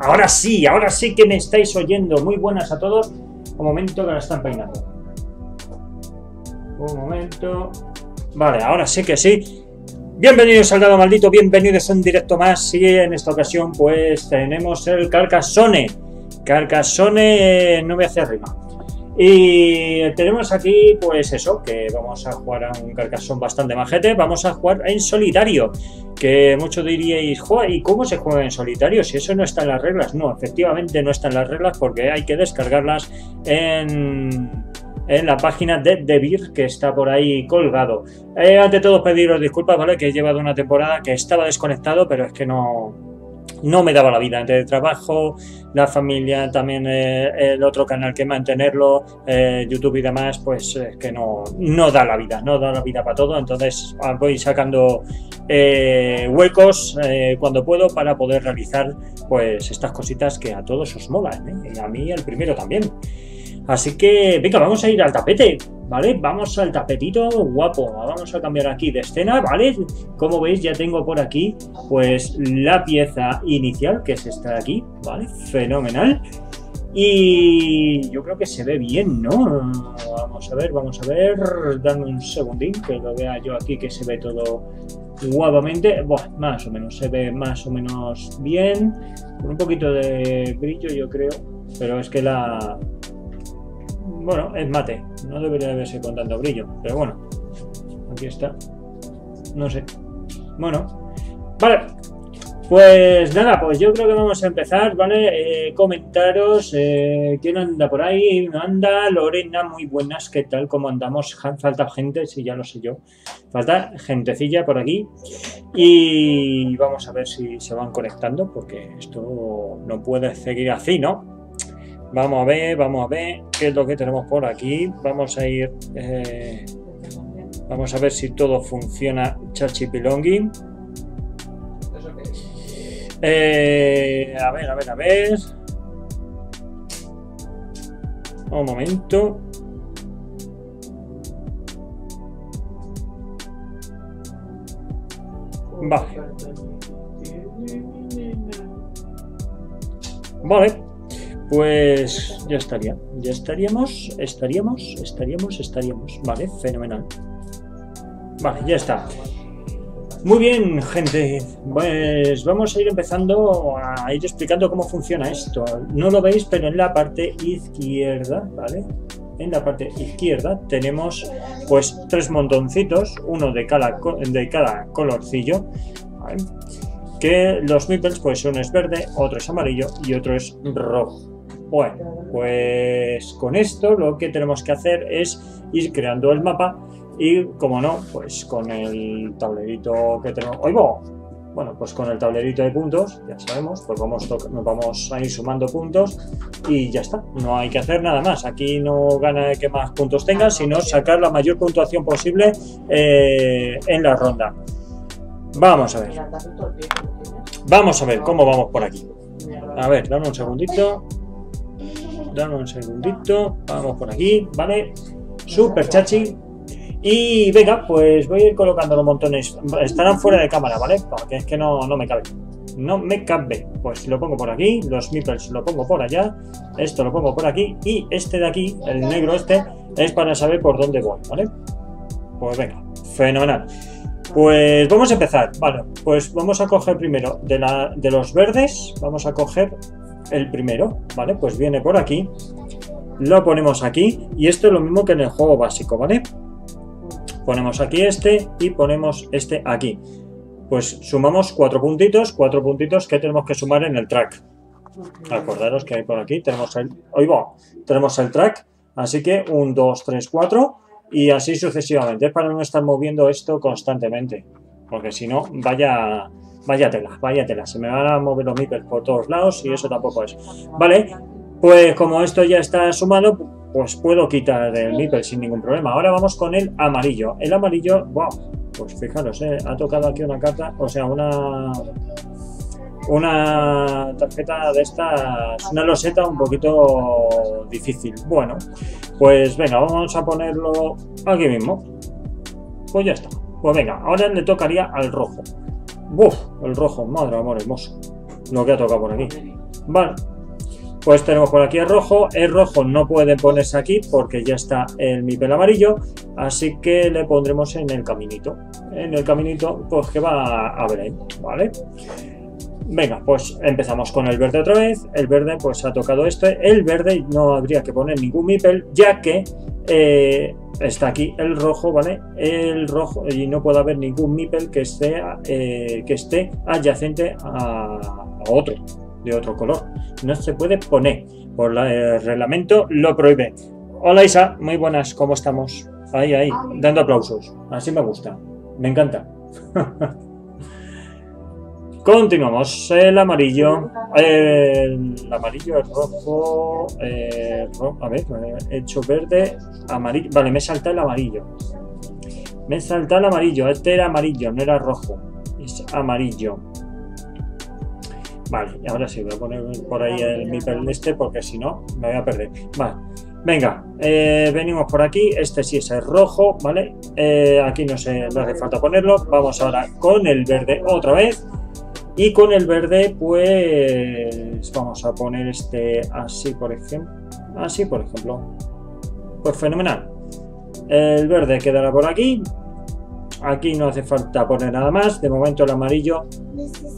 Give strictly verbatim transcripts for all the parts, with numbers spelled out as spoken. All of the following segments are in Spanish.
Ahora sí, ahora sí que me estáis oyendo. Muy buenas a todos. Un momento que la están peinando. Un momento. Vale, ahora sí que sí. Bienvenidos al Dado Maldito, bienvenidos a un directo más. Y en esta ocasión pues tenemos el Carcassonne. Carcassonne, no voy a hacer rima. Y tenemos aquí pues eso, que vamos a jugar a un Carcassonne bastante majete. Vamos a jugar en solitario, que muchos diríais, joder, ¿y cómo se juega en solitario? Si eso no está en las reglas. No, efectivamente no está en las reglas, porque hay que descargarlas en, en la página de Devir, que está por ahí colgado. eh, Ante todo pediros disculpas, ¿vale? Que he llevado una temporada que estaba desconectado, pero es que no... no me daba la vida entre el trabajo, la familia, también eh, el otro canal que mantenerlo, eh, YouTube y demás, pues es eh, que no, no da la vida, no da la vida para todo. Entonces voy sacando eh, huecos eh, cuando puedo para poder realizar pues estas cositas que a todos os molan, ¿eh? Y a mí el primero también. Así que venga, vamos a ir al tapete, ¿vale? Vamos al tapetito guapo. Vamos a cambiar aquí de escena, ¿vale? Como veis ya tengo por aquí pues la pieza inicial, que es esta de aquí, ¿vale? Fenomenal. Y yo creo que se ve bien, ¿no? Vamos a ver, vamos a ver. Dame un segundín que lo vea yo aquí, que se ve todo guapamente. Bueno, más o menos, se ve más o menos bien. Con un poquito de brillo yo creo, pero es que la... bueno, es mate, no debería verse con tanto brillo, pero bueno, aquí está, no sé, bueno, vale, pues nada, pues yo creo que vamos a empezar, ¿vale? Eh, comentaros, eh, ¿quién anda por ahí? Anda Lorena, muy buenas, ¿qué tal? ¿Cómo andamos? Falta gente, sí, ya lo sé yo, falta gentecilla por aquí, y vamos a ver si se van conectando, porque esto no puede seguir así, ¿no? Vamos a ver, vamos a ver qué es lo que tenemos por aquí. Vamos a ir, eh, vamos a ver si todo funciona chachipilongui. Eh, a ver, a ver, a ver. Un momento. Vale. Vale. Pues ya estaría, ya estaríamos, estaríamos, estaríamos, estaríamos, vale, fenomenal. Vale, ya está. Muy bien, gente, pues vamos a ir empezando a ir explicando cómo funciona esto. No lo veis, pero en la parte izquierda, ¿vale? En la parte izquierda tenemos pues tres montoncitos, uno de cada, de cada colorcillo, ¿vale? Que los meeples, pues uno es verde, otro es amarillo y otro es rojo. Bueno, pues con esto lo que tenemos que hacer es ir creando el mapa y, como no, pues con el tablerito que tenemos... ¡Oigo! Bueno, pues con el tablerito de puntos, ya sabemos, pues vamos, nos vamos a ir sumando puntos y ya está. No hay que hacer nada más. Aquí no gana el que más puntos tenga, sino sacar la mayor puntuación posible eh, en la ronda. Vamos a ver. Vamos a ver cómo vamos por aquí. A ver, dame un segundito. Dame un segundito, vamos por aquí, ¿vale? Super chachi. Y venga, pues voy a ir colocando los montones. Estarán fuera de cámara, ¿vale? Porque es que no, no me cabe. No me cabe. Pues lo pongo por aquí, los meeples lo pongo por allá, esto lo pongo por aquí y este de aquí, el negro este, es para saber por dónde voy, ¿vale? Pues venga, fenomenal. Pues vamos a empezar, vale, pues vamos a coger primero de, la, de los verdes, vamos a coger el primero, vale, pues viene por aquí, lo ponemos aquí y esto es lo mismo que en el juego básico, vale, ponemos aquí este y ponemos este aquí, pues sumamos cuatro puntitos, cuatro puntitos que tenemos que sumar en el track, acordaros que hay por aquí, tenemos el, hoy va, tenemos el track, así que uno, dos, tres, cuatro... y así sucesivamente, es para no estar moviendo esto constantemente, porque si no, vaya, vaya tela, vaya tela, se me van a mover los meeples por todos lados y eso tampoco es. Vale, pues como esto ya está sumado, pues puedo quitar el meeple sin ningún problema. Ahora vamos con el amarillo, el amarillo, wow, pues fijaros, eh, ha tocado aquí una carta, o sea, una... una tarjeta de estas, una loseta un poquito difícil. Bueno, pues venga, vamos a ponerlo aquí mismo. Pues ya está. Pues venga, ahora le tocaría al rojo. ¡Buf! El rojo, madre amor hermoso. Lo que ha tocado por aquí. Vale, pues tenemos por aquí el rojo. El rojo no puede ponerse aquí porque ya está el mipel amarillo, así que le pondremos en el caminito. En el caminito, pues que va a ver ahí, ¿vale? Venga, pues empezamos con el verde otra vez. El verde pues ha tocado este. El verde no habría que poner ningún mipel, ya que eh, está aquí el rojo, ¿vale? El rojo, y no puede haber ningún mipel que esté, eh, que esté adyacente a, a otro, de otro color. No se puede poner, por la, el reglamento lo prohíbe. Hola Isa, muy buenas, ¿cómo estamos? Ahí, ahí, dando aplausos. Así me gusta, me encanta. Continuamos, el amarillo, el amarillo, el rojo, el rojo, a ver, he hecho verde, amarillo, vale, me salta el amarillo, me salta el amarillo, este era amarillo, no era rojo, es amarillo. Vale, ahora sí, voy a poner por ahí el mipel este porque si no me voy a perder. Vale, venga, eh, venimos por aquí, este sí es el rojo, ¿vale? Eh, aquí no, se, no hace falta ponerlo, vamos ahora con el verde otra vez. Y con el verde, pues vamos a poner este así, por ejemplo. Así, por ejemplo. Pues fenomenal. El verde quedará por aquí. Aquí no hace falta poner nada más. De momento el amarillo,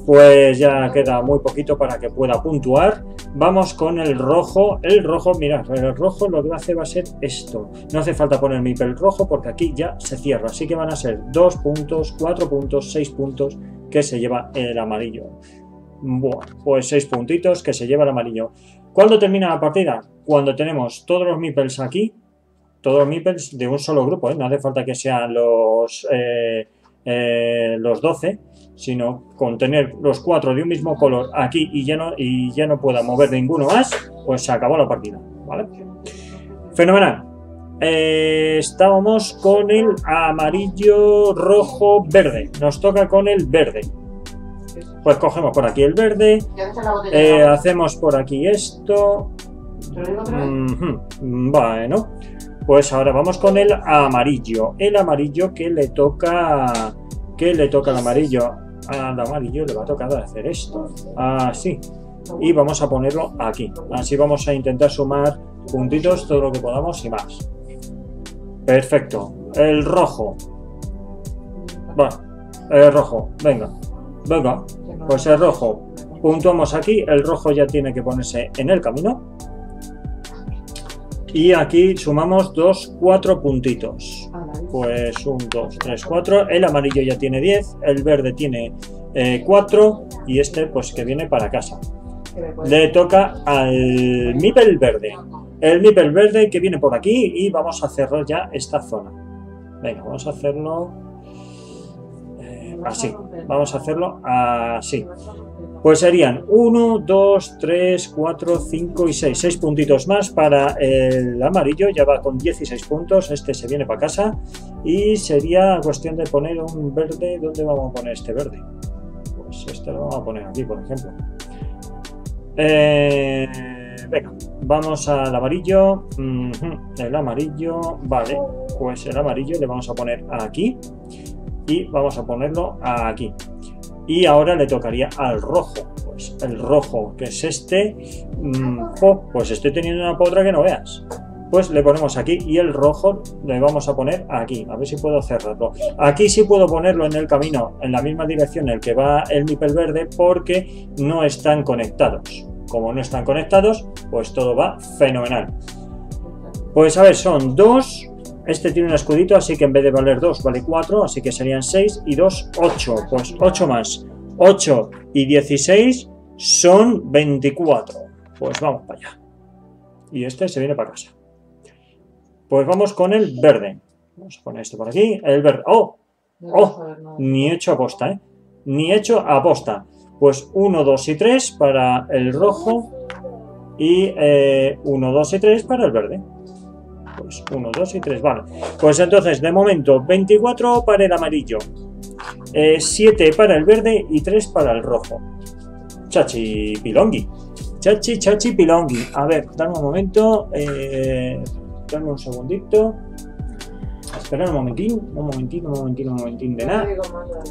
pues ya queda muy poquito para que pueda puntuar. Vamos con el rojo. El rojo, mirad, el rojo lo que hace va a ser esto. No hace falta poner mipel rojo porque aquí ya se cierra. Así que van a ser dos puntos, cuatro puntos, seis puntos que se lleva el amarillo. Bueno, pues seis puntitos que se lleva el amarillo. ¿Cuándo termina la partida? Cuando tenemos todos los mipels aquí, todos los mipels de un solo grupo, ¿eh? No hace falta que sean los, eh, eh, los doce, sino con tener los cuatro de un mismo color aquí y ya no, y ya no pueda mover ninguno más, pues se acabó la partida, ¿vale? Fenomenal. Eh, estábamos con el amarillo, rojo, verde. Nos toca con el verde. Pues cogemos por aquí el verde, eh, hacemos por aquí esto. Mm-hmm. Bueno, pues ahora vamos con el amarillo. El amarillo que le toca, que le toca al amarillo. Al amarillo le va a tocar hacer esto. Así. Y vamos a ponerlo aquí. Así vamos a intentar sumar puntitos, todo lo que podamos y más. Perfecto. El rojo. Bueno, el rojo. Venga. Venga. Pues el rojo. Puntuamos aquí. El rojo ya tiene que ponerse en el camino. Y aquí sumamos dos, cuatro puntitos. Pues un, dos, tres, cuatro. El amarillo ya tiene diez. El verde tiene eh, cuatro. Y este pues que viene para casa. Le toca al mipel verde. El mipel verde que viene por aquí y vamos a cerrar ya esta zona. Venga, vamos a hacerlo eh, así. Vamos a hacerlo así. Pues serían uno, dos, tres, cuatro, cinco y seis. seis puntitos más para el amarillo. Ya va con dieciséis puntos. Este se viene para casa. Y sería cuestión de poner un verde. ¿Dónde vamos a poner este verde? Pues este lo vamos a poner aquí, por ejemplo. Eh, venga, vamos al amarillo. El amarillo, vale, pues el amarillo le vamos a poner aquí y vamos a ponerlo aquí. Y ahora le tocaría al rojo, pues el rojo que es este. Pues estoy teniendo una potra que no veas. Pues le ponemos aquí y el rojo le vamos a poner aquí. A ver si puedo cerrarlo. Aquí sí puedo ponerlo en el camino, en la misma dirección en el que va el mipel verde, porque no están conectados. Como no están conectados, pues todo va fenomenal. Pues a ver, son dos. Este tiene un escudito, así que en vez de valer dos, vale cuatro. Así que serían seis y dos, ocho. Pues ocho más ocho y dieciséis son veinticuatro. Pues vamos para allá. Y este se viene para casa. Pues vamos con el verde. Vamos a poner esto por aquí. El verde. ¡Oh! ¡Oh! Ni hecho aposta, ¿eh? Ni hecho aposta. Pues uno, dos y tres para el rojo. Y eh, uno, dos y tres para el verde. Pues uno, dos y tres. Vale. Pues entonces, de momento, veinticuatro para el amarillo. Eh, siete para el verde y tres para el rojo. Chachi pilongui. Chachi, chachi pilongui. A ver, dame un momento. Eh... Dame un segundito. Esperad un momentín, un momentín, un momentín, un momentín de nada.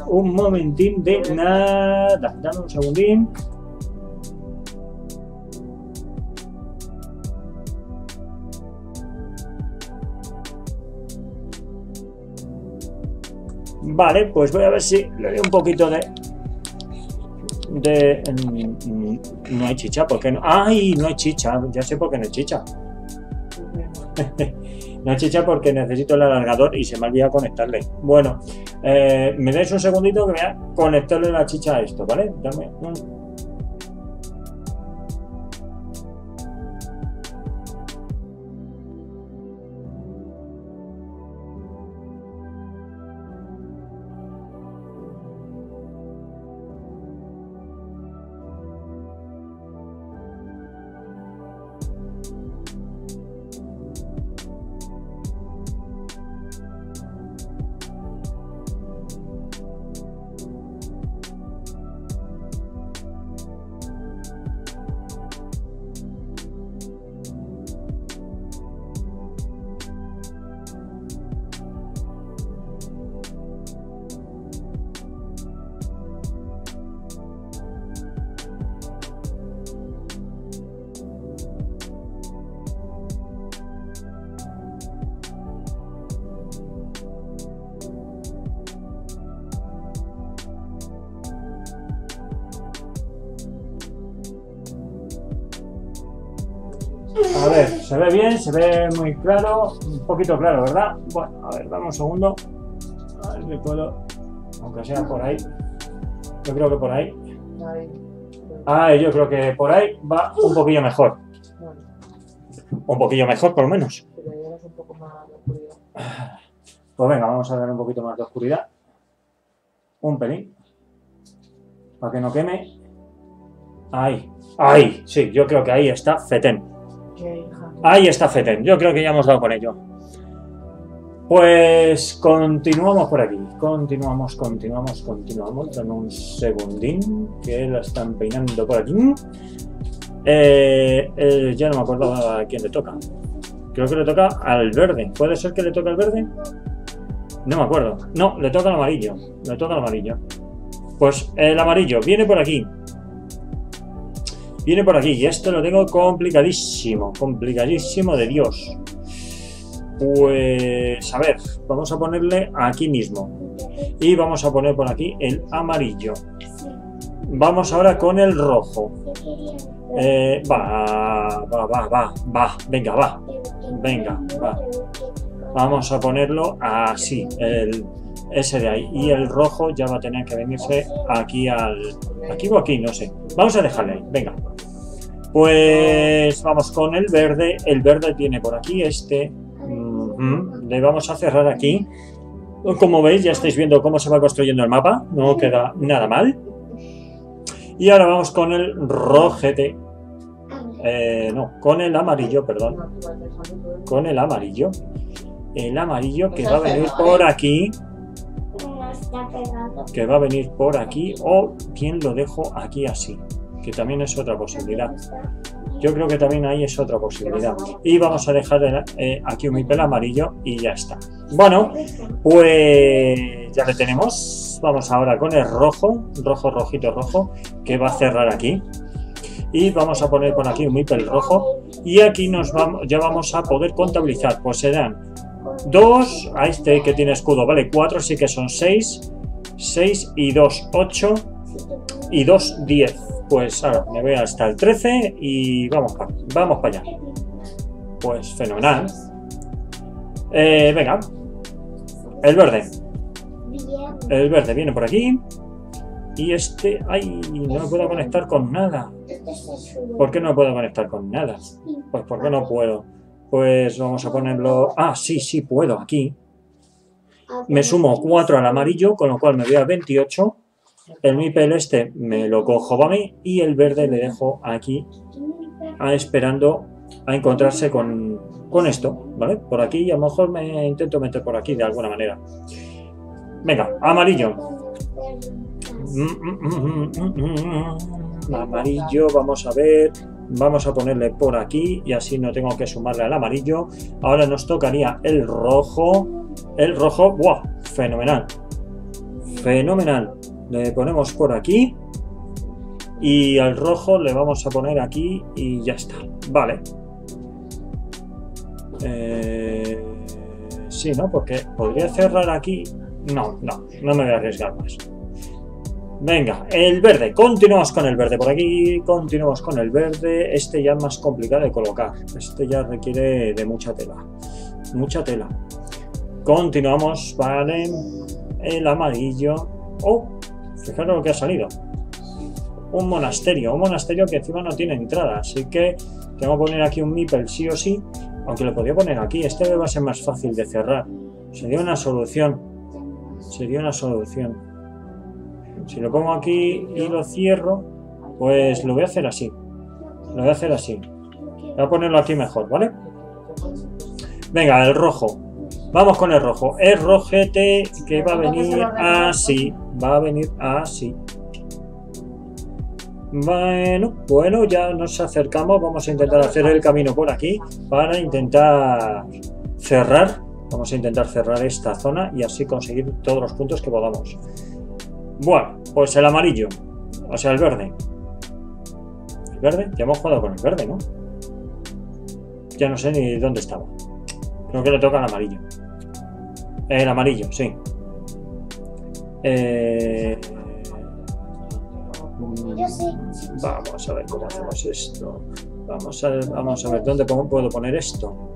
Un momentín de nada. Dame un segundín. Vale, pues voy a ver si le doy un poquito de... de no hay chicha, porque no... ¡Ay! No hay chicha, ya sé por qué no hay chicha. No hay chicha porque necesito el alargador y se me ha olvidado conectarle. Bueno, eh, me dais un segundito que voy a conectarle la chicha a esto, ¿vale? Dame un... A ver, se ve bien, se ve muy claro, un poquito claro, ¿verdad? Bueno, a ver, dame un segundo. A ver si puedo, aunque sea por ahí. Yo creo que por ahí. Ah, yo creo que por ahí va un poquillo mejor. Un poquillo mejor, por lo menos. Pues venga, vamos a dar un poquito más de oscuridad. Un pelín. Para que no queme. Ahí, ahí, sí, yo creo que ahí está fetén. Ahí está fetén, yo creo que ya hemos dado con ello. Pues continuamos por aquí. Continuamos, continuamos, continuamos. Dame un segundín, que la están peinando por aquí. Eh, eh, ya no me acuerdo a quién le toca. Creo que le toca al verde. ¿Puede ser que le toque al verde? No me acuerdo. No, le toca al amarillo. Le toca al amarillo. Pues el amarillo viene por aquí. Viene por aquí y esto lo tengo complicadísimo, complicadísimo de Dios. Pues a ver, vamos a ponerle aquí mismo. Y vamos a poner por aquí el amarillo. Vamos ahora con el rojo. Eh, va, va, va, va, va, venga, va, venga, va. Vamos a ponerlo así, el, ese de ahí. Y el rojo ya va a tener que venirse aquí al... aquí o aquí, no sé. Vamos a dejarle ahí, venga. Pues vamos con el verde. El verde tiene por aquí este. Mm-hmm. Le vamos a cerrar aquí. Como veis, ya estáis viendo cómo se va construyendo el mapa. No queda nada mal. Y ahora vamos con el rojete. Eh, no, con el amarillo, perdón. Con el amarillo. El amarillo que va a venir por aquí. Que va a venir por aquí. O bien lo dejo aquí así. Que también es otra posibilidad. Yo creo que también ahí es otra posibilidad. Y vamos a dejar el, eh, aquí un mipel amarillo y ya está. Bueno, pues ya le tenemos. Vamos ahora con el rojo. Rojo, rojito, rojo. Que va a cerrar aquí. Y vamos a poner por aquí un mipel rojo. Y aquí nos vamos, ya vamos a poder contabilizar. Pues serán dos, a este que tiene escudo, vale, cuatro, sí que son seis, seis y dos, ocho y dos, diez. Pues ahora me voy hasta el trece y vamos para vamos para allá. Pues fenomenal. Eh, venga, el verde. El verde viene por aquí. Y este, ay, no me puedo conectar con nada. ¿Por qué no me puedo conectar con nada? Pues porque no puedo. Pues vamos a ponerlo... Ah, sí, sí, puedo, aquí. Me sumo cuatro al amarillo, con lo cual me voy a veintiocho. El mipel este me lo cojo para mí y el verde le dejo aquí, a, esperando a encontrarse con, con esto, ¿vale? Por aquí y a lo mejor me intento meter por aquí de alguna manera. Venga, amarillo. Amarillo, vamos a ver... Vamos a ponerle por aquí y así no tengo que sumarle al amarillo. Ahora nos tocaría el rojo. El rojo, ¡guau! Fenomenal. Fenomenal. Le ponemos por aquí. Y al rojo le vamos a poner aquí y ya está. Vale. Eh, sí, ¿no? Porque podría cerrar aquí No, no, no me voy a arriesgar más. Venga, el verde, continuamos con el verde por aquí, continuamos con el verde. Este ya es más complicado de colocar, este ya requiere de mucha tela, mucha tela. Continuamos, vale, el amarillo. Oh, fijaros lo que ha salido, un monasterio, un monasterio que encima no tiene entrada, así que tengo que poner aquí un meeple sí o sí, aunque lo podría poner aquí, este va a ser más fácil de cerrar, sería una solución, sería una solución. Si lo pongo aquí y lo cierro, pues lo voy a hacer así, lo voy a hacer así, voy a ponerlo aquí mejor, ¿vale? Venga, el rojo. Vamos con el rojo, el rojete que va a venir así, va a venir así. Bueno, bueno, ya nos acercamos, vamos a intentar hacer el camino por aquí para intentar cerrar, vamos a intentar cerrar esta zona y así conseguir todos los puntos que podamos. Bueno, pues el amarillo, o sea el verde. El verde, ya hemos jugado con el verde, ¿no? Ya no sé ni dónde estaba, creo que le toca al amarillo. El amarillo, sí. Eh... Vamos a ver cómo hacemos esto. Vamos a ver, vamos a ver dónde puedo poner esto.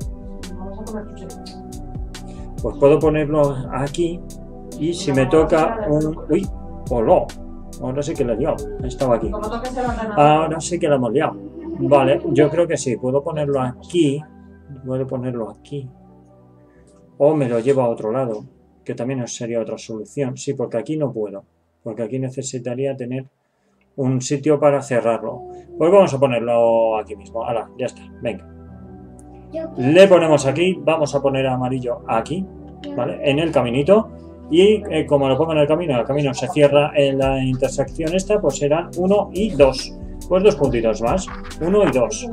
Pues puedo ponerlo aquí y si me toca un... Uy, hola. Ahora sí que la he liado. Estaba aquí. Ahora sí que la hemos liado. Vale, yo creo que sí. Puedo ponerlo aquí. Puedo ponerlo aquí. O me lo llevo a otro lado, que también sería otra solución. Sí, porque aquí no puedo. Porque aquí necesitaría tener un sitio para cerrarlo. Pues vamos a ponerlo aquí mismo. Ahora, ya está. Venga. Le ponemos aquí. Vamos a poner amarillo aquí, ¿vale? En el caminito. Y eh, como lo pongo en el camino, el camino se cierra en la intersección esta, pues serán uno y dos. Pues dos puntitos más. uno y dos.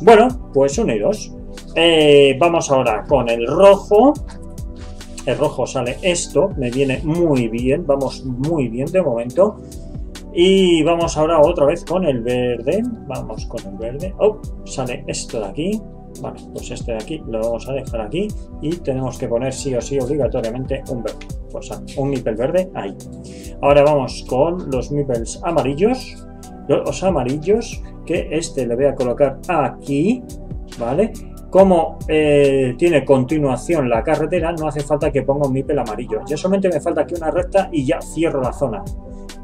Bueno, pues uno y dos. Eh, vamos ahora con el rojo. El rojo sale esto, me viene muy bien, vamos muy bien de momento. Y vamos ahora otra vez con el verde, vamos con el verde. Oh, sale esto de aquí, vale, pues este de aquí lo vamos a dejar aquí y tenemos que poner sí o sí obligatoriamente un verde, pues un meeple verde ahí. Ahora vamos con los meeples amarillos, los amarillos, que este le voy a colocar aquí, ¿vale? Como eh, tiene continuación la carretera, no hace falta que ponga un meeple amarillo. Ya solamente me falta aquí una recta y ya cierro la zona.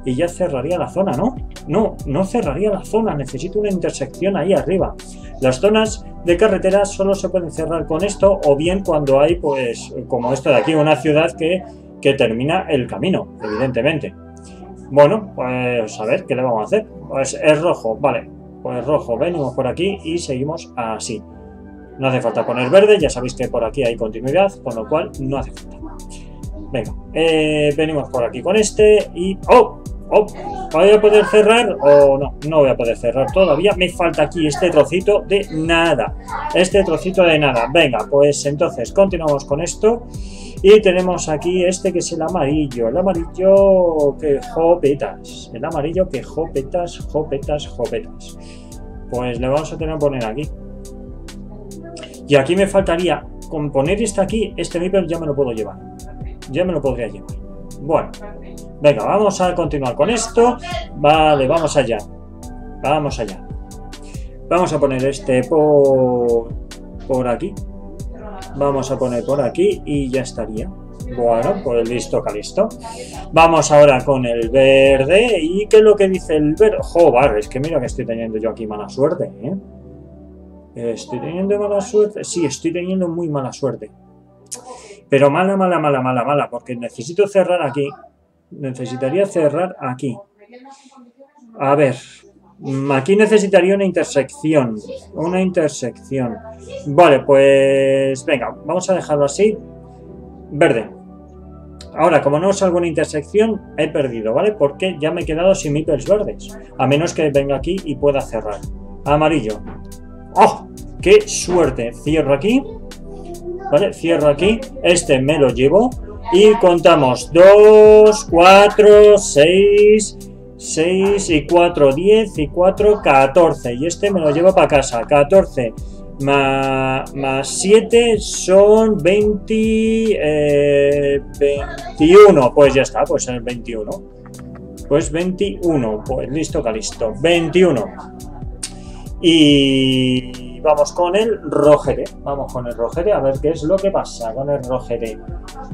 Y ya cerraría la zona, ¿no? No, no cerraría la zona. Necesito una intersección ahí arriba. Las zonas de carretera solo se pueden cerrar con esto o bien cuando hay, pues, como esto de aquí, una ciudad que, que termina el camino, evidentemente. Bueno, pues a ver, ¿qué le vamos a hacer? Pues es rojo, vale. Pues rojo, venimos por aquí y seguimos así. No hace falta poner verde, ya sabéis que por aquí hay continuidad, con lo cual no hace falta. Venga, eh, venimos por aquí con este y... ¡Oh! ¡Oh! ¿Voy a poder cerrar o no? No voy a poder cerrar todavía, me falta aquí este trocito de nada. Este trocito de nada. Venga, pues entonces continuamos con esto. Y tenemos aquí este que es el amarillo. El amarillo que jopetas. El amarillo que jopetas, jopetas, jopetas. Pues le vamos a tener que poner aquí. Y aquí me faltaría, con poner este aquí, este meeple ya me lo puedo llevar. Ya me lo podría llevar. Bueno, venga, vamos a continuar con esto. Vale, vamos allá. Vamos allá. Vamos a poner este por, por aquí. Vamos a poner por aquí y ya estaría. Bueno, pues listo, calisto. Vamos ahora con el verde. ¿Y qué es lo que dice el verde? Joder, es que mira que estoy teniendo yo aquí mala suerte, ¿eh? Estoy teniendo mala suerte. Sí, estoy teniendo muy mala suerte. Pero mala, mala, mala, mala, mala. Porque necesito cerrar aquí. Necesitaría cerrar aquí. A ver. Aquí necesitaría una intersección. Una intersección. Vale, pues... Venga, vamos a dejarlo así. Verde. Ahora, como no salgo en intersección, he perdido, ¿vale? Porque ya me he quedado sin meeples verdes. A menos que venga aquí y pueda cerrar. Amarillo. ¡Oh! ¡Qué suerte! Cierro aquí, ¿vale? Cierro aquí, este me lo llevo y contamos dos, cuatro, seis, seis y cuatro, diez y cuatro, catorce. Y este me lo llevo para casa, catorce más siete son veinte, eh, veintiuno, pues ya está, pues es veintiuno, pues veintiuno, pues listo, calisto, veintiuno. Y vamos con el rojete, vamos con el rojete, a ver qué es lo que pasa con el rojete.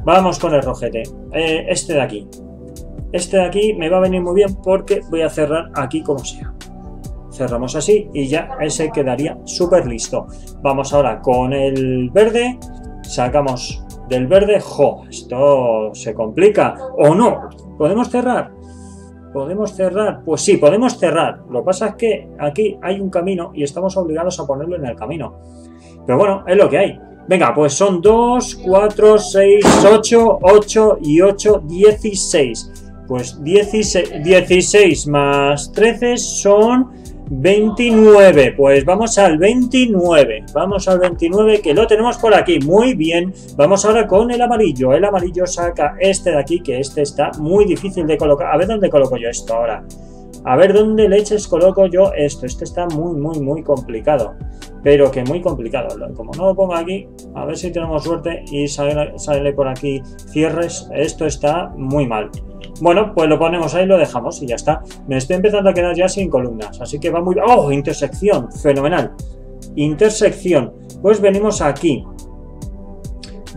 Vamos con el rojete, eh, este de aquí, este de aquí me va a venir muy bien porque voy a cerrar aquí como sea. Cerramos así y ya ese quedaría súper listo. Vamos ahora con el verde, sacamos del verde, jo, esto se complica, o no, podemos cerrar, podemos cerrar, pues sí, podemos cerrar, lo que pasa es que aquí hay un camino y estamos obligados a ponerlo en el camino, pero bueno, es lo que hay. Venga, pues son dos, cuatro, seis, ocho, ocho y ocho, dieciséis, pues dieciséis, dieciséis más trece son veintinueve, pues vamos al veintinueve, vamos al veintinueve que lo tenemos por aquí, muy bien. Vamos ahora con el amarillo, el amarillo saca este de aquí, que este está muy difícil de colocar, a ver dónde coloco yo esto ahora, a ver dónde leches coloco yo esto, este está muy muy muy complicado, pero que muy complicado, como no lo pongo aquí, a ver si tenemos suerte y sale, sale por aquí cierres, esto está muy mal. Bueno, pues lo ponemos ahí, lo dejamos y ya está. Me estoy empezando a quedar ya sin columnas, así que va muy... ¡Oh! Intersección, fenomenal. Intersección. Pues venimos aquí.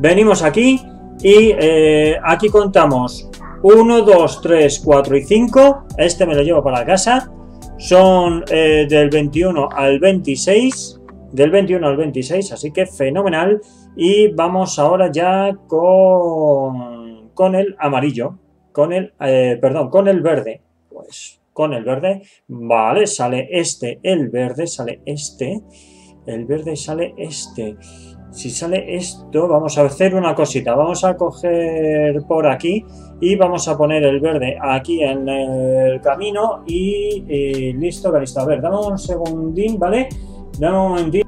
Venimos aquí y eh, aquí contamos uno, dos, tres, cuatro y cinco. Este me lo llevo para casa. Son eh, del veintiuno al veintiséis. Del veintiuno al veintiséis, así que fenomenal. Y vamos ahora ya con, con el amarillo. Con el, eh, perdón, con el verde, pues con el verde, vale, sale este, el verde, sale este, el verde sale este, si sale esto, vamos a hacer una cosita, vamos a coger por aquí y vamos a poner el verde aquí en el camino y, y listo, listo, a ver, dame un segundín, ¿vale? Dame un momentín.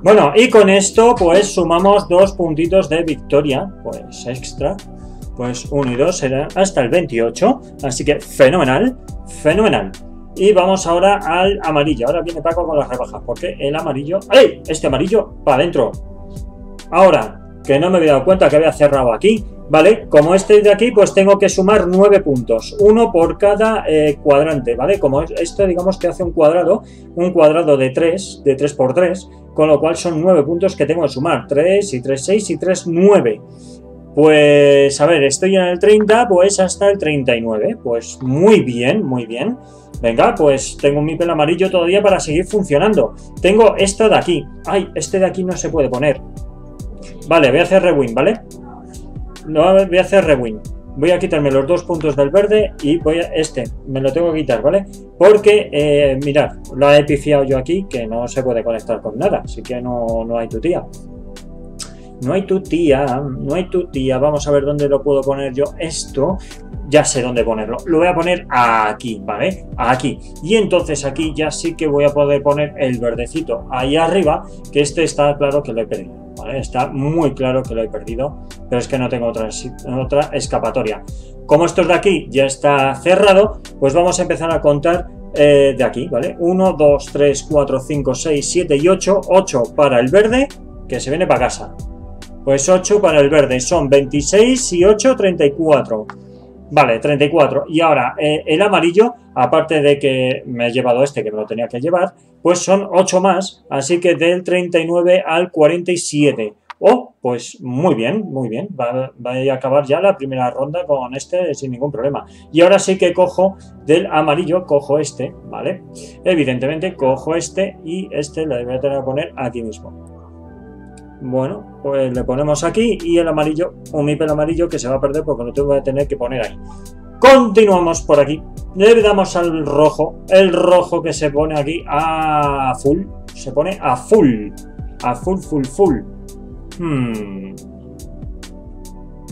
Bueno, y con esto pues sumamos dos puntitos de victoria, pues extra, pues uno y dos será hasta el veintiocho, así que fenomenal, fenomenal. Y vamos ahora al amarillo, ahora viene Paco con las rebajas, porque el amarillo, ¡ay! Este amarillo para adentro. Ahora, que no me había dado cuenta que había cerrado aquí, ¿vale? Como este de aquí, pues tengo que sumar nueve puntos, uno por cada eh, cuadrante, ¿vale? Como esto, digamos que hace un cuadrado, un cuadrado de tres, de tres por tres, con lo cual son nueve puntos que tengo que sumar, tres y tres, seis y tres, nueve. Pues, a ver, estoy en el treinta, pues hasta el treinta y nueve, pues muy bien, muy bien. Venga, pues tengo mi pelo amarillo todavía para seguir funcionando. Tengo esto de aquí, ay, este de aquí no se puede poner. Vale, voy a hacer rewind, ¿vale? No, voy a hacer rewind, voy a quitarme los dos puntos del verde y voy a este, me lo tengo que quitar, ¿vale? Porque, eh, mirad, lo he pifiado yo aquí, que no se puede conectar con nada, así que no, no hay tu tía. No hay tu tía, no hay tu tía, vamos a ver dónde lo puedo poner yo esto, ya sé dónde ponerlo, lo voy a poner aquí, ¿vale? Aquí, y entonces aquí ya sí que voy a poder poner el verdecito ahí arriba, que este está claro que lo he pedido. Vale, está muy claro que lo he perdido, pero es que no tengo otra, otra escapatoria. Como esto de aquí ya está cerrado, pues vamos a empezar a contar eh, de aquí, ¿vale? uno, dos, tres, cuatro, cinco, seis, siete y ocho, ocho para el verde, que se viene para casa. Pues ocho para el verde, son veintiséis y ocho, treinta y cuatro. Vale, treinta y cuatro. Y ahora eh, el amarillo, aparte de que me he llevado este que me lo tenía que llevar, pues son ocho más, así que del treinta y nueve al cuarenta y siete. Oh, pues muy bien, muy bien. Va, va a acabar ya la primera ronda con este sin ningún problema. Y ahora sí que cojo del amarillo, cojo este, ¿vale? Evidentemente cojo este y este lo voy a tener que poner aquí mismo. Bueno, pues le ponemos aquí y el amarillo, un mipel amarillo que se va a perder porque no te voy a tener que poner ahí. Continuamos por aquí, le damos al rojo, el rojo que se pone aquí a full, se pone a full, a full, full, full. Hmm.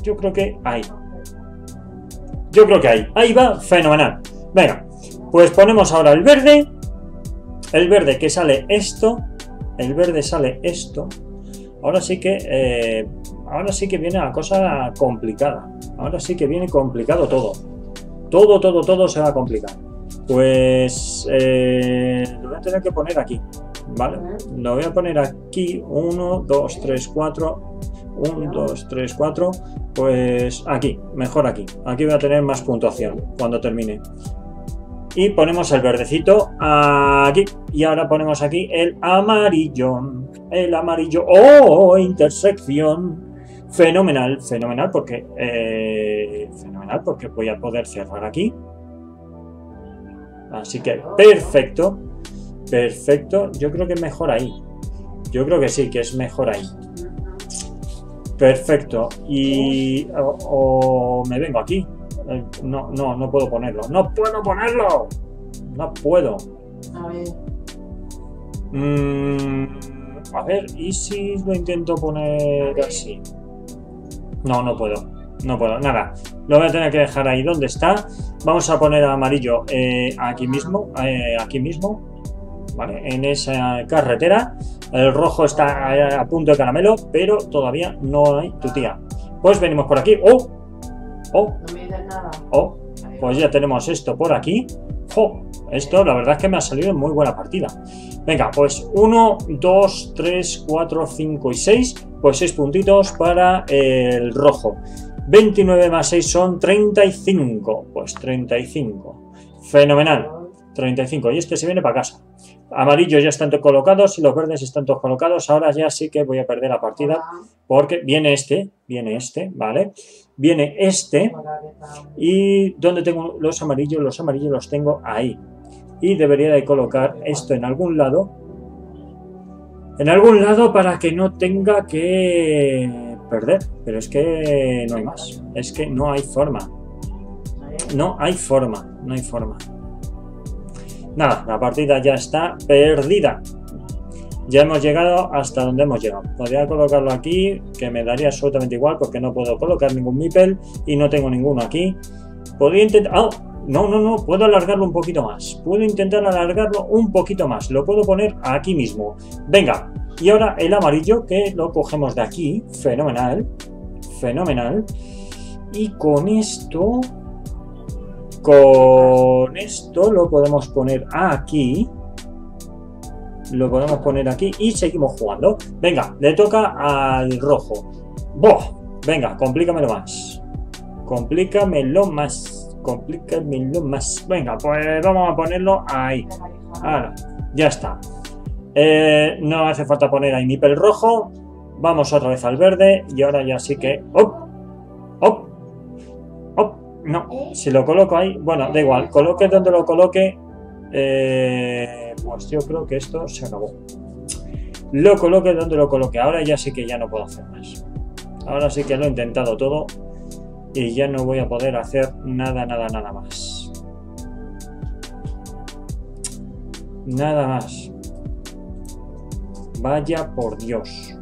Yo creo que ahí. Yo creo que ahí, ahí va, fenomenal. Venga, pues ponemos ahora el verde. El verde que sale esto. El verde sale esto. Ahora sí que eh, ahora sí que viene la cosa complicada. Ahora sí que viene complicado todo. Todo, todo, todo se va a complicar. Pues eh, lo voy a tener que poner aquí, ¿vale? Lo voy a poner aquí. uno, dos, tres, cuatro. uno, dos, tres, cuatro. Pues aquí, mejor aquí. Aquí voy a tener más puntuación cuando termine. Y ponemos el verdecito aquí. Y ahora ponemos aquí el amarillo. El amarillo. ¡Oh! Intersección. Fenomenal, fenomenal, porque eh, fenomenal, porque voy a poder cerrar aquí. Así que perfecto. Perfecto. Yo creo que es mejor ahí. Yo creo que sí, que es mejor ahí. Perfecto. Y o, o me vengo aquí. No, no, no puedo ponerlo. ¡No puedo ponerlo! No puedo. A ver. Mm, a ver, ¿y si lo intento poner así? No, no puedo. No puedo, nada. Lo voy a tener que dejar ahí donde está. Vamos a poner amarillo eh, aquí mismo. Eh, aquí mismo. Vale, en esa carretera. El rojo está a punto de caramelo, pero todavía no hay tutía. Pues venimos por aquí. ¡Oh! ¡Oh! No me dices nada. ¡Oh! Pues ya tenemos esto por aquí. ¡Oh! Esto, la verdad es que me ha salido en muy buena partida. Venga, pues uno, dos, tres, cuatro, cinco y seis. Pues seis puntitos para el rojo. veintinueve más seis son treinta y cinco. Pues treinta y cinco. Fenomenal. treinta y cinco. Y este se viene para casa. Amarillos ya están todos colocados y los verdes están todos colocados. Ahora ya sí que voy a perder la partida porque viene este, viene este, ¿vale? Viene este y donde tengo los amarillos, los amarillos los tengo ahí. Y debería de colocar esto en algún lado. En algún lado para que no tenga que perder. Pero es que no hay más. Es que no hay forma. No hay forma, no hay forma. Nada, la partida ya está perdida. Ya hemos llegado hasta donde hemos llegado. Podría colocarlo aquí, que me daría absolutamente igual porque no puedo colocar ningún meeple y no tengo ninguno aquí. Podría intentar... ¡Ah! No, no, no. Puedo alargarlo un poquito más. Puedo intentar alargarlo un poquito más. Lo puedo poner aquí mismo. Venga. Y ahora el amarillo, que lo cogemos de aquí. Fenomenal. Fenomenal. Y con esto... Con esto lo podemos poner aquí. Lo podemos poner aquí y seguimos jugando. Venga, le toca al rojo. ¡Boh! Venga, complícamelo más. Complícamelo más. Complícamelo más. Venga, pues vamos a ponerlo ahí. Ahora, ya está. Eh, no hace falta poner ahí mi pel rojo. Vamos otra vez al verde. Y ahora ya sí que... ¡Op! ¡Op! ¡Op! No, si lo coloco ahí, bueno, da igual, coloque donde lo coloque, eh, pues yo creo que esto se acabó. Lo coloque donde lo coloque, ahora ya sí que ya no puedo hacer más. Ahora sí que lo he intentado todo y ya no voy a poder hacer nada, nada, nada más. Nada más. Vaya por Dios.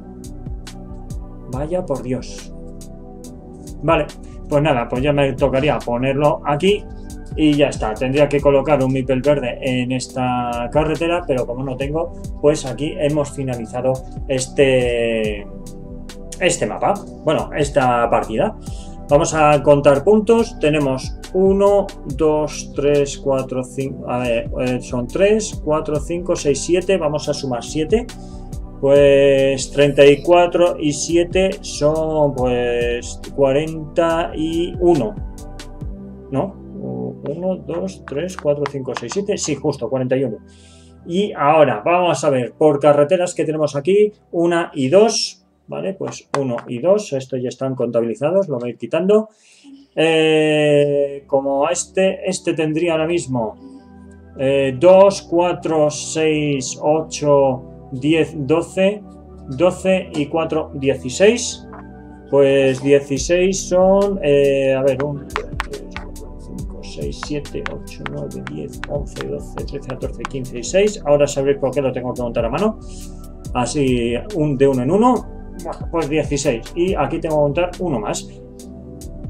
Vaya por Dios. Vale. Pues nada, pues ya me tocaría ponerlo aquí y ya está. Tendría que colocar un meeple verde en esta carretera, pero como no tengo, pues aquí hemos finalizado este, este mapa. Bueno, esta partida. Vamos a contar puntos. Tenemos uno, dos, tres, cuatro, cinco... A ver, son tres, cuatro, cinco, seis, siete. Vamos a sumar siete. Pues treinta y cuatro y siete son pues cuarenta y uno. ¿No? uno, dos, tres, cuatro, cinco, seis, siete. Sí, justo, cuarenta y uno. Y ahora vamos a ver por carreteras que tenemos aquí. una y dos. Vale, pues uno y dos. Estos ya están contabilizados, lo voy a ir quitando. Eh, como este, este tendría ahora mismo eh, dos, cuatro, seis, ocho, diez, doce, doce y cuatro, dieciséis. Pues dieciséis son, eh, a ver, uno, dos, tres, cuatro, cinco, seis, siete, ocho, nueve, diez, once, doce, trece, catorce, quince y dieciséis. Ahora sabréis por qué lo tengo que montar a mano. Así, un, de uno en uno, pues dieciséis. Y aquí tengo que contar uno más.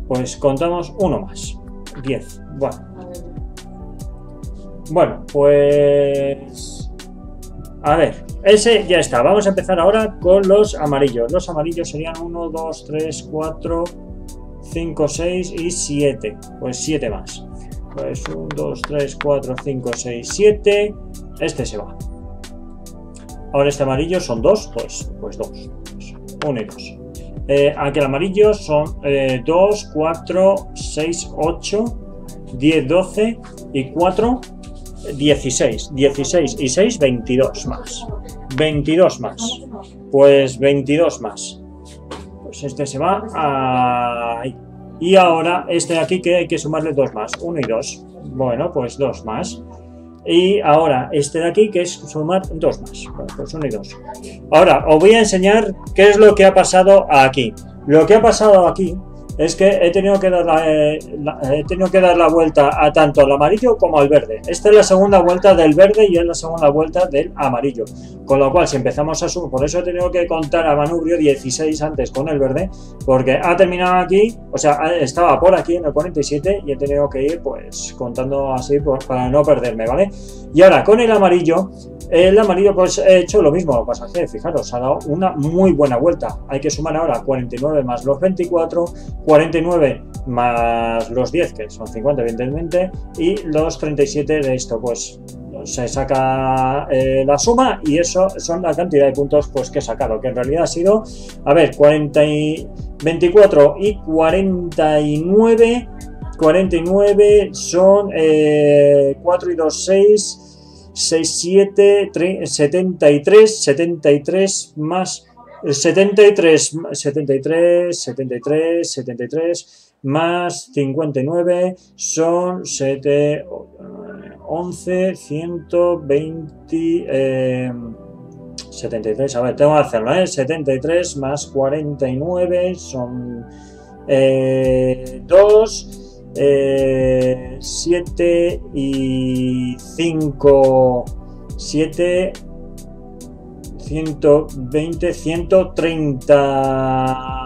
Pues contamos uno más. diez. Bueno. Bueno, pues... A ver, ese ya está. Vamos a empezar ahora con los amarillos. Los amarillos serían uno, dos, tres, cuatro, cinco, seis y siete. Pues siete más. Pues uno, dos, tres, cuatro, cinco, seis, siete. Este se va. Ahora este amarillo son dos, pues pues dos. uno y dos. Eh, aquel amarillo son eh, dos, cuatro, seis, ocho, diez, doce y cuatro, dieciséis. dieciséis y seis, veintidós más. veintidós más. Pues veintidós más. Pues este se va a... ahí. Y ahora este de aquí que hay que sumarle dos más. uno y dos. Bueno, pues dos más. Y ahora este de aquí que es sumar dos más. Bueno, pues uno y dos. Ahora os voy a enseñar qué es lo que ha pasado aquí. Lo que ha pasado aquí es que he tenido que dar la, eh, la, he tenido que dar la vuelta a tanto al amarillo como al verde. Esta es la segunda vuelta del verde y es la segunda vuelta del amarillo. Con lo cual, si empezamos a sumar, por eso he tenido que contar a manubrio dieciséis antes con el verde, porque ha terminado aquí, o sea, estaba por aquí en el cuarenta y siete y he tenido que ir pues contando así por, para no perderme, ¿vale? Y ahora con el amarillo, el amarillo pues he hecho lo mismo, pasaje, fijaros, ha dado una muy buena vuelta. Hay que sumar ahora cuarenta y nueve más los veinticuatro, cuarenta y nueve más los diez, que son cincuenta evidentemente, y los treinta y siete de esto, pues se saca eh, la suma y eso son la cantidad de puntos pues que he sacado, que en realidad ha sido, a ver, cuarenta y, veinticuatro y cuarenta y nueve, cuarenta y nueve son eh, cuatro y dos, seis, seis, siete, tres, setenta y tres, setenta y tres más... setenta y tres, setenta y tres, setenta y tres, setenta y tres más cincuenta y nueve son siete, once, ciento veinte, eh, setenta y tres, a ver, tengo que hacerlo, ¿eh? setenta y tres más cuarenta y nueve son eh, dos, eh, siete y cinco, siete... ciento veinte, ciento treinta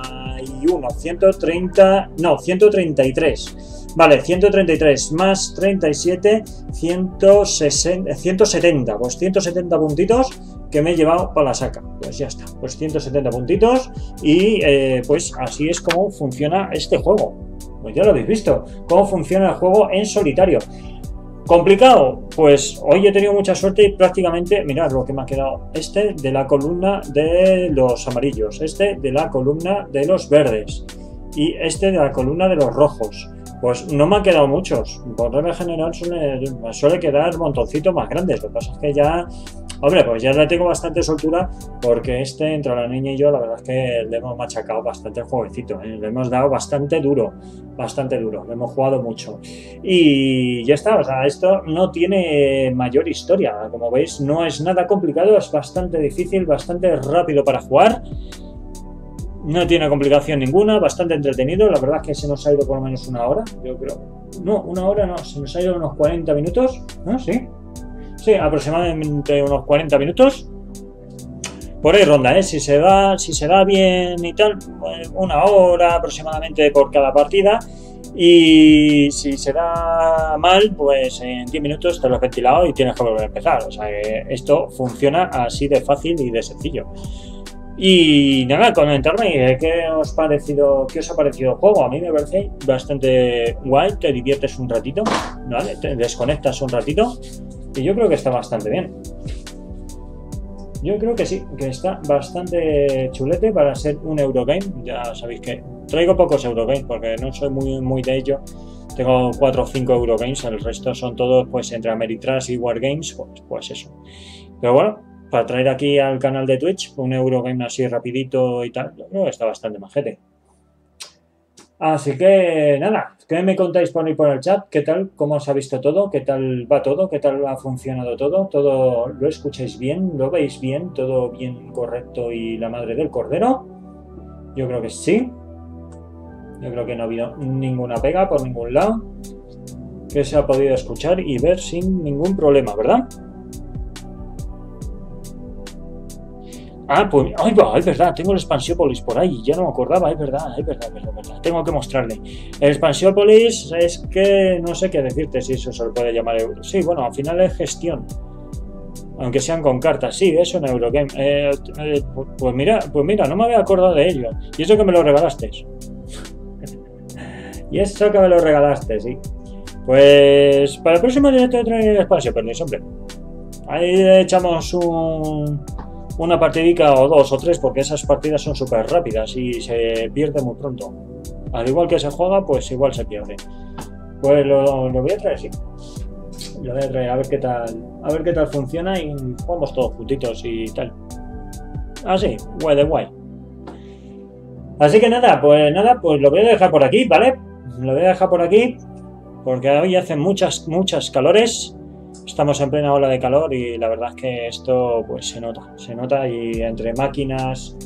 y uno, ciento treinta, no, ciento treinta y tres. Vale, ciento treinta y tres más treinta y siete, ciento sesenta, ciento setenta. Pues ciento setenta puntitos que me he llevado para la saca. Pues ya está, pues ciento setenta puntitos y eh, pues así es como funciona este juego. Pues ya lo habéis visto, cómo funciona el juego en solitario. ¿Complicado? Pues hoy he tenido mucha suerte y prácticamente, mirad lo que me ha quedado, este de la columna de los amarillos, este de la columna de los verdes y este de la columna de los rojos. Pues no me han quedado muchos, por regla general suele, suele quedar montoncitos más grandes, lo que pasa es que ya, hombre, pues ya le tengo bastante soltura porque este, entre la niña y yo, la verdad es que le hemos machacado bastante el jueguecito, ¿eh? Le hemos dado bastante duro, bastante duro, le hemos jugado mucho. Y ya está, o sea, esto no tiene mayor historia, como veis no es nada complicado, es bastante difícil, bastante rápido para jugar. No tiene complicación ninguna, bastante entretenido, la verdad es que se nos ha ido por lo menos una hora, yo creo. No, una hora no, se nos ha ido unos cuarenta minutos, ¿no? Sí, sí, aproximadamente unos cuarenta minutos. Por ahí ronda, ¿eh? Si se da, si se da bien y tal, una hora aproximadamente por cada partida. Y si se da mal, pues en diez minutos te lo has ventilado y tienes que volver a empezar. O sea, que esto funciona así de fácil y de sencillo. Y nada, comentarme qué os, parecido, qué os ha parecido el juego. A mí me parece bastante guay, te diviertes un ratito, ¿vale? Te desconectas un ratito y yo creo que está bastante bien. Yo creo que sí, que está bastante chulete para ser un Eurogame. Ya sabéis que traigo pocos Eurogames porque no soy muy, muy de ello. Tengo cuatro o cinco Eurogames, el resto son todos pues entre Ameritrash y Wargames, pues, pues eso. Pero bueno, para traer aquí al canal de Twitch un Eurogame así rapidito y tal, no, está bastante majete. Así que nada, que me contáis por ahí por el chat, qué tal, cómo os ha visto todo, qué tal va todo, qué tal ha funcionado todo, todo lo escucháis bien, lo veis bien, todo bien correcto y la madre del cordero. Yo creo que sí. Yo creo que no ha habido ninguna pega por ningún lado, que se ha podido escuchar y ver sin ningún problema, ¿verdad? Ah, pues, ay, va, es verdad, tengo el Expansiópolis por ahí, ya no me acordaba, es verdad, es verdad, es verdad, es verdad. Tengo que mostrarle. El Expansiópolis es que no sé qué decirte si eso se lo puede llamar euro. Sí, bueno, al final es gestión. Aunque sean con cartas, sí, es un Eurogame. Eh, eh, pues mira, pues mira, no me había acordado de ello. Y eso que me lo regalaste. Y eso que me lo regalaste, sí. Pues para el próximo directo de Trainer de Espacio, pero hombre. Ahí le echamos un, una partidica o dos o tres, porque esas partidas son súper rápidas y se pierde muy pronto. Al igual que se juega, pues igual se pierde. Pues lo, lo voy a traer, sí. Lo voy a traer a ver qué tal. A ver qué tal funciona y jugamos todos juntitos y tal. Así, guay de guay. Así que nada, pues nada, pues lo voy a dejar por aquí, ¿vale? Lo voy a dejar por aquí porque hoy hacen muchas, muchas calores. Estamos en plena ola de calor y la verdad es que esto pues se nota, se nota y entre máquinas,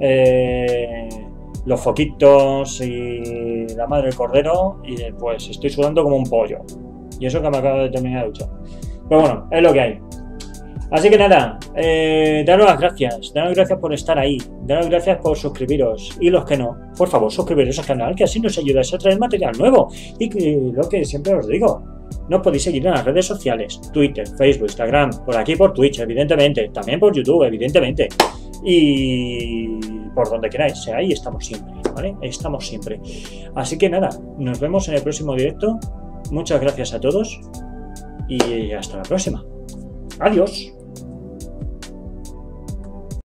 eh, los foquitos y la madre del cordero y pues estoy sudando como un pollo. Y eso que me acabo de terminar de duchar. Pero bueno, es lo que hay. Así que nada, eh, daros las gracias. Daros las gracias por estar ahí. Daros las gracias por suscribiros. Y los que no, por favor, suscribiros al canal, que así nos ayudáis a traer material nuevo. Y que, lo que siempre os digo, nos podéis seguir en las redes sociales. Twitter, Facebook, Instagram, por aquí por Twitch, evidentemente. También por YouTube, evidentemente. Y por donde queráis, ahí estamos siempre, ¿vale? Estamos siempre. Así que nada, nos vemos en el próximo directo. Muchas gracias a todos y hasta la próxima. Adiós.